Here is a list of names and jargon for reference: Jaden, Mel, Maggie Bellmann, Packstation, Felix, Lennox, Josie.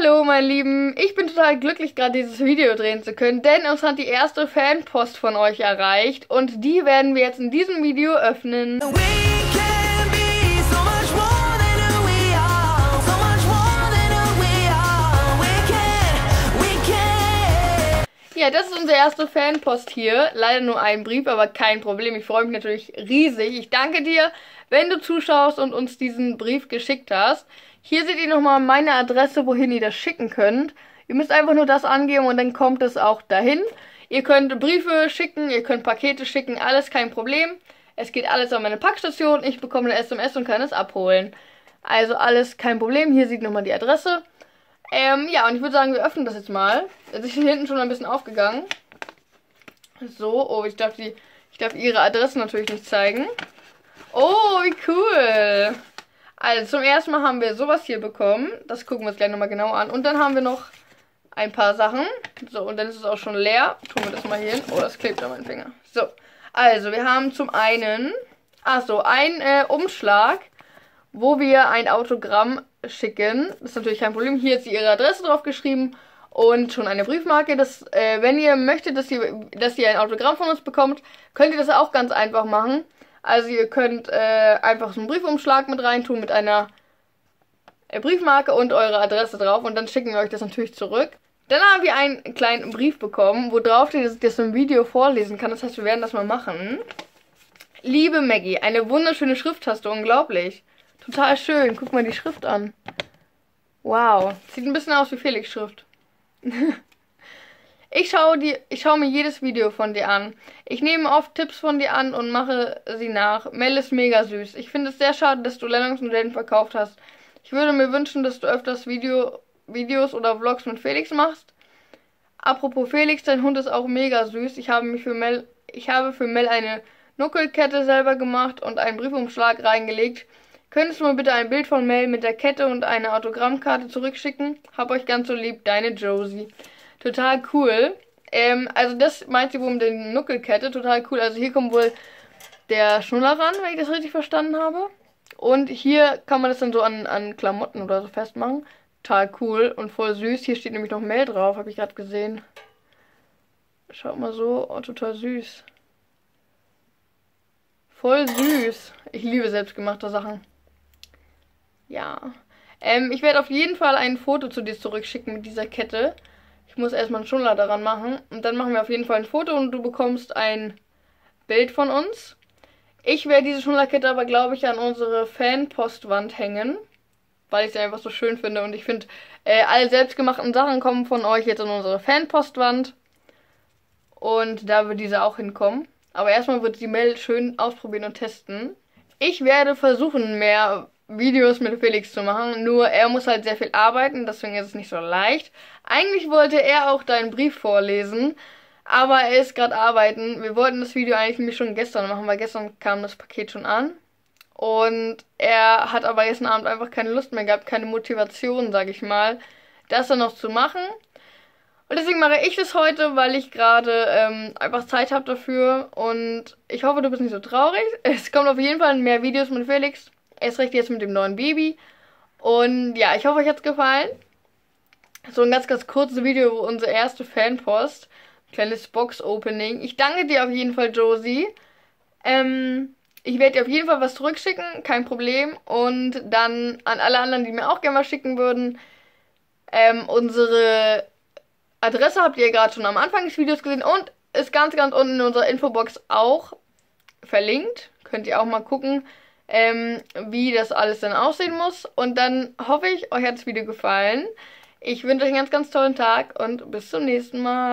Hallo meine Lieben, ich bin total glücklich, gerade dieses Video drehen zu können, denn uns hat die erste Fanpost von euch erreicht und die werden wir jetzt in diesem Video öffnen. Ja, das ist unsere erste Fanpost hier. Leider nur ein Brief, aber kein Problem. Ich freue mich natürlich riesig. Ich danke dir, wenn du zuschaust und uns diesen Brief geschickt hast. Hier seht ihr nochmal meine Adresse, wohin ihr das schicken könnt. Ihr müsst einfach nur das angeben und dann kommt es auch dahin. Ihr könnt Briefe schicken, ihr könnt Pakete schicken, alles kein Problem. Es geht alles an meine Packstation. Ich bekomme eine SMS und kann es abholen. Also alles kein Problem. Hier sieht nochmal die Adresse. Ja, und ich würde sagen, wir öffnen das jetzt mal. Es ist hier hinten schon ein bisschen aufgegangen. So, oh, ich darf ihre Adresse natürlich nicht zeigen. Oh, wie cool. Also, zum ersten Mal haben wir sowas hier bekommen. Das gucken wir uns gleich nochmal genau an. Und dann haben wir noch ein paar Sachen. So, und dann ist es auch schon leer. Tun wir das mal hier hin. Oh, das klebt an meinen Finger. So, also, wir haben zum einen, einen Umschlag, wo wir ein Autogramm schicken. Das ist natürlich kein Problem. Hier ist ihre Adresse drauf geschrieben und schon eine Briefmarke. Das, wenn ihr möchtet, dass ihr ein Autogramm von uns bekommt, könnt ihr das auch ganz einfach machen. Also ihr könnt einfach so einen Briefumschlag mit reintun mit einer Briefmarke und eure Adresse drauf und dann schicken wir euch das natürlich zurück. Dann haben wir einen kleinen Brief bekommen, wo drauf steht, dass ich das im Video vorlesen kann. Das heißt, wir werden das mal machen. Liebe Maggie, eine wunderschöne Schrift hast du, unglaublich. Total schön. Guck mal die Schrift an. Wow. Sieht ein bisschen aus wie Felix Schrift. Ich schaue mir jedes Video von dir an. Ich nehme oft Tipps von dir an und mache sie nach. Mel ist mega süß. Ich finde es sehr schade, dass du Lennox und Jaden verkauft hast. Ich würde mir wünschen, dass du öfters Videos oder Vlogs mit Felix machst. Apropos Felix, dein Hund ist auch mega süß. Ich habe für Mel eine Nuckelkette selber gemacht und einen Briefumschlag reingelegt. Könntest du mir bitte ein Bild von Mel mit der Kette und einer Autogrammkarte zurückschicken? Hab euch ganz so lieb, deine Josie. Total cool. Also das meint sie wohl mit der Nuckelkette. Total cool. Also hier kommt wohl der Schnuller ran, wenn ich das richtig verstanden habe. Und hier kann man das dann so an Klamotten oder so festmachen. Total cool und voll süß. Hier steht nämlich noch Mel drauf, habe ich gerade gesehen. Schaut mal so. Oh, total süß. Voll süß. Ich liebe selbstgemachte Sachen. Ja. Ich werde auf jeden Fall ein Foto zu dir zurückschicken mit dieser Kette. Ich muss erstmal einen Schnuller daran machen. Und dann machen wir auf jeden Fall ein Foto und du bekommst ein Bild von uns. Ich werde diese Schnuller-Kette aber, glaube ich, an unsere Fanpostwand hängen. Weil ich sie einfach so schön finde. Und ich finde, alle selbstgemachten Sachen kommen von euch jetzt an unsere Fanpostwand. Und da wird diese auch hinkommen. Aber erstmal wird die Mel schön ausprobieren und testen. Ich werde versuchen, mehr Videos mit Felix zu machen, nur er muss halt sehr viel arbeiten, deswegen ist es nicht so leicht. Eigentlich wollte er auch deinen Brief vorlesen, aber er ist gerade arbeiten. Wir wollten das Video eigentlich schon gestern machen, weil gestern kam das Paket schon an. Und er hat aber gestern Abend einfach keine Lust mehr gehabt, keine Motivation, sage ich mal, das dann noch zu machen. Und deswegen mache ich das heute, weil ich gerade einfach Zeit habe dafür und ich hoffe, du bist nicht so traurig. Es kommt auf jeden Fall mehr Videos mit Felix. Erst recht jetzt mit dem neuen Baby. Und ja, ich hoffe, euch hat es gefallen. So ein ganz, ganz kurzes Video, wo unsere erste Fanpost. Kleines Box-Opening. Ich danke dir auf jeden Fall, Josie. Ich werde dir auf jeden Fall was zurückschicken, kein Problem. Und dann an alle anderen, die mir auch gerne was schicken würden. Unsere Adresse habt ihr gerade schon am Anfang des Videos gesehen. Und ist ganz, ganz unten in unserer Infobox auch verlinkt. Könnt ihr auch mal gucken, wie das alles dann aussehen muss. Und dann hoffe ich, euch hat das Video gefallen. Ich wünsche euch einen ganz, ganz tollen Tag und bis zum nächsten Mal.